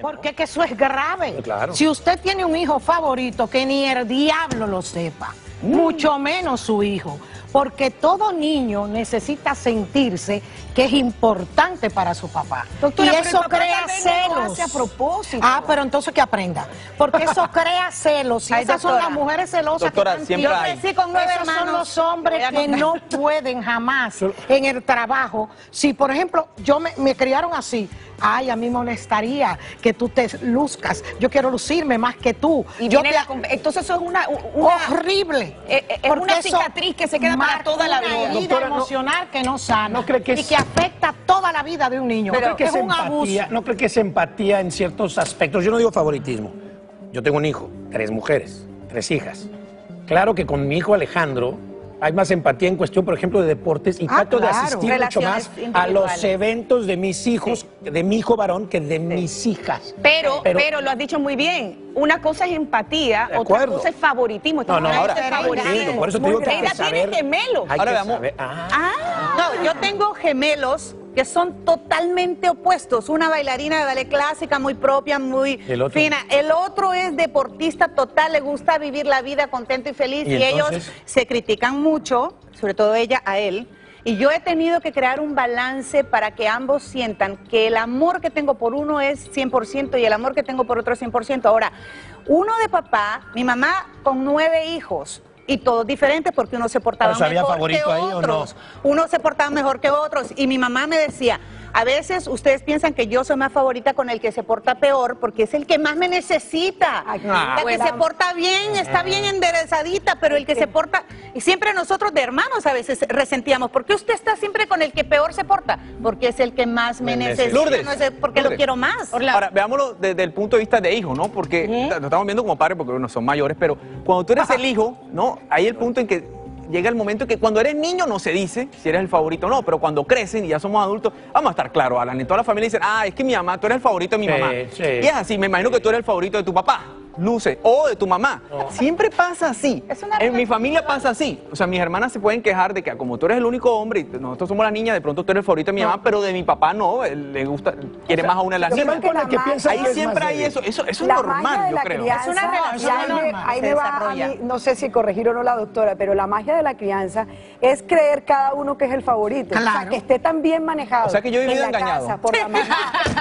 Porque es que eso es grave. Claro. Si usted tiene un hijo favorito, que ni el diablo lo sepa, mucho menos su hijo, porque todo niño necesita sentirse que es importante para su papá. Doctora, y eso crea celos. A propósito. Ah, pero entonces que aprenda, porque eso crea celos. Y esas son las mujeres celosas. Doctora, que siempre hay. Esos son los hombres que no pueden jamás en el trabajo. Si, por ejemplo, yo me criaron así. Ay, a mí me molestaría que tú te luzcas. Yo quiero lucirme más que tú. Y yo entonces eso es una horrible. Es una cicatriz que se queda para toda la vida. Una herida emocional que no sana. ¿No cree que y que afecta toda la vida de un niño? Pero ¿no cree que es un abuso? ¿No cree que es empatía en ciertos aspectos? Yo no digo favoritismo. Yo tengo un hijo, 3 mujeres, 3 hijas. Claro que con mi hijo Alejandro hay más empatía en cuestión, por ejemplo, de deportes y trato de asistir mucho más a los eventos de mis hijos, de mi hijo varón, que de mis hijas. Pero lo has dicho muy bien. Una cosa es empatía, otra cosa es favoritismo. Ahora, por eso te digo que hay que saber. Tiene gemelos. Ahora veamos. No, yo tengo gemelos que son totalmente opuestos. Una bailarina de ballet clásica, muy propia, muy fina. El otro es deportista total, le gusta vivir la vida contento y feliz. Y ellos se critican mucho, sobre todo ella a él. Y yo he tenido que crear un balance para que ambos sientan que el amor que tengo por uno es 100% y el amor que tengo por otro es 100%. Ahora, uno de papá, mi mamá con 9 hijos... y todos diferentes porque uno se portaba mejor que otros. Uno se portaba mejor que otros. Y mi mamá me decía, a veces ustedes piensan que yo soy más favorita con el que se porta peor porque es el que más me necesita. La que se porta bien, está bien enderezadita, pero el que se porta... Y siempre nosotros de hermanos a veces resentíamos. ¿Por qué usted está siempre con el que peor se porta? Porque es el que más me necesita. Lourdes, no sé, porque lo quiero más. Ahora, veámoslo desde el punto de vista de hijo, ¿no? Porque lo estamos viendo como padres porque no son mayores, pero cuando tú eres el hijo, ¿no? Ahí el punto en que llega el momento que cuando eres niño no se dice si eres el favorito o no, pero cuando crecen y ya somos adultos, vamos a estar claros, Alan, en toda la familia dicen, ah, es que mi mamá, tú eres el favorito de mi mamá. Sí. Y es así, me imagino que tú eres el favorito de tu papá, luce, o de tu mamá. No. Siempre pasa así. En mi familia pasa así. O sea, mis hermanas se pueden quejar de que como tú eres el único hombre y nosotros somos las niñas, de pronto tú eres el favorito de mi mamá, pero de mi papá no, él le gusta, quiere más a una de las niñas. Ahí siempre hay eso, eso es normal, yo creo. Es una relación. Ahí me va a mí, no sé si corregir o no la doctora, pero la magia de la crianza es creer cada uno que es el favorito. Claro. O sea, que esté tan bien manejado. O sea, que yo he vivido engañado. Casa, por la mamá,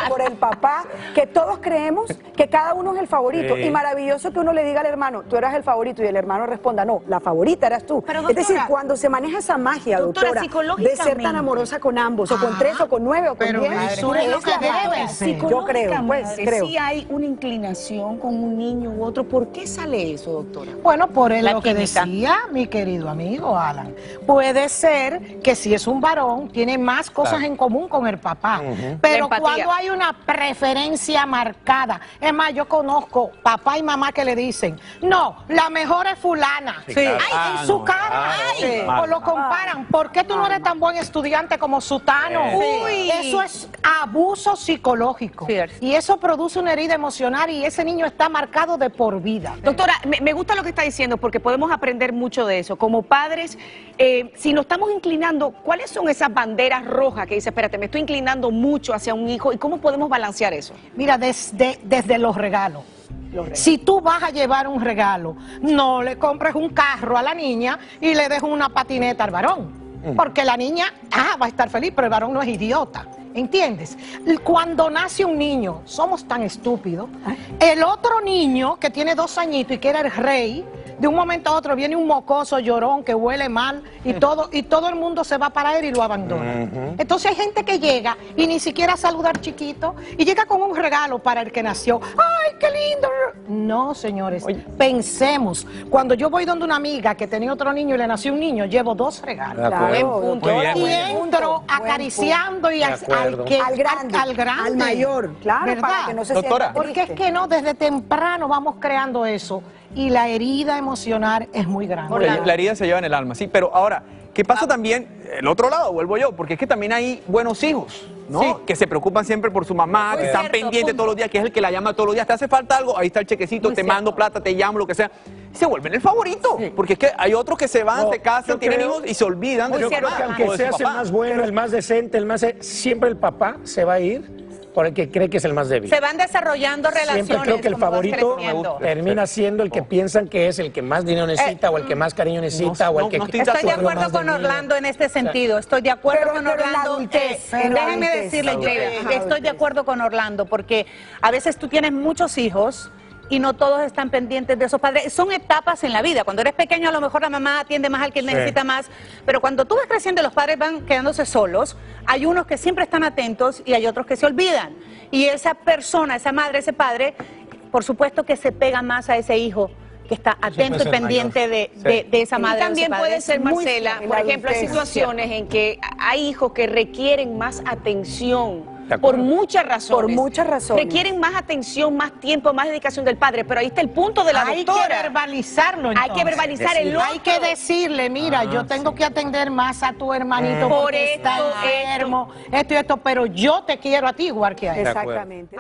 por el papá, que todos creemos que cada uno es el favorito. Sí. Y maravilloso que uno le diga al hermano, tú eras el favorito, y el hermano responda, no, la favorita eras tú. Pero, doctora, es decir, cuando se maneja esa magia, doctora de ser tan amorosa con ambos, o con 3, o con 9, o con 10, eso es lo que debe ser. Yo creo, pues, creo. Si hay una inclinación con un niño u otro, ¿por qué sale eso, doctora? Bueno, por lo que decía mi querido amigo Alan, puede ser que si es un varón, tiene más cosas en común con el papá, pero cuando hay una preferencia marcada, es más, yo conozco papá y mamá que le dicen, no, la mejor es fulana. Sí. Ay, en su cara, o lo comparan. ¿Por qué tú no eres tan buen estudiante como Sutano? Uy, eso es abuso psicológico. Y eso produce una herida emocional y ese niño está marcado de por vida. Doctora, me gusta lo que está diciendo porque podemos aprender mucho de eso. Como padres, si nos estamos inclinando, ¿cuáles son esas banderas rojas que dice, espérate, me estoy inclinando mucho hacia un hijo? ¿Y cómo podemos balancear eso? Mira, desde los regalos. Si tú vas a llevar un regalo, no le compres un carro a la niña y le dejes una patineta al varón. Porque la niña va a estar feliz, pero el varón no es idiota. ¿Entiendes? Cuando nace un niño, somos tan estúpidos. El otro niño que tiene 2 añitos y que era el rey, de un momento a otro viene un mocoso llorón que huele mal y todo el mundo se va para él y lo abandona. Entonces hay gente que llega y ni siquiera saluda al chiquito y llega con un regalo para el que nació. ¡Ay, qué lindo! No, señores, pensemos. Cuando yo voy donde una amiga que tenía otro niño y le nació un niño, llevo 2 regalos. Claro, y entro acariciando y al grande, al mayor. Claro, ¿verdad? Para que no se sienta triste. Porque es que no, desde temprano vamos creando eso. Y la herida emocional es muy grande. La herida se lleva en el alma, sí, pero ahora, ¿qué pasa también? El otro lado, vuelvo yo, porque es que también hay buenos hijos, ¿no? Sí. Que se preocupan siempre por su mamá, que están pendientes todos los días, que es el que la llama todos los días, te hace falta algo, ahí está el chequecito, te mando plata, te llamo, lo que sea. Se vuelven el favorito, porque es que hay otros que se van, se casan, tienen hijos y se olvidan de su mamá. Yo creo que aunque seas el más bueno, el más decente, siempre el papá se va a ir por el que cree que es el más débil. Se van desarrollando relaciones. Siempre creo que el favorito termina siendo el que piensan que es el que más dinero necesita o el que más cariño necesita o el que... Estoy de acuerdo con Orlando en este sentido. Estoy de acuerdo con Orlando. Déjenme decirle, yo estoy de acuerdo con Orlando porque a veces tú tienes muchos hijos y no todos están pendientes de esos padres. Son etapas en la vida. Cuando eres pequeño a lo mejor la mamá atiende más al que necesita más, pero cuando tú vas creciendo los padres van quedándose solos. Hay unos que siempre están atentos y hay otros que se olvidan. Y esa persona, esa madre, ese padre, por supuesto que se pega más a ese hijo que está atento y pendiente de esa madre. Y también puede ser, Marcela, por ejemplo, hay situaciones en que hay hijos que requieren más atención. Por muchas razones. Por muchas razones. Requieren más atención, más tiempo, más dedicación del padre. Pero ahí está el punto de la doctora. Hay que verbalizarlo, entonces. Hay que verbalizar el otro. Hay que decirle, mira, yo tengo que atender más a tu hermanito porque está enfermo, esto y esto, pero yo te quiero a ti igual que a él. Exactamente.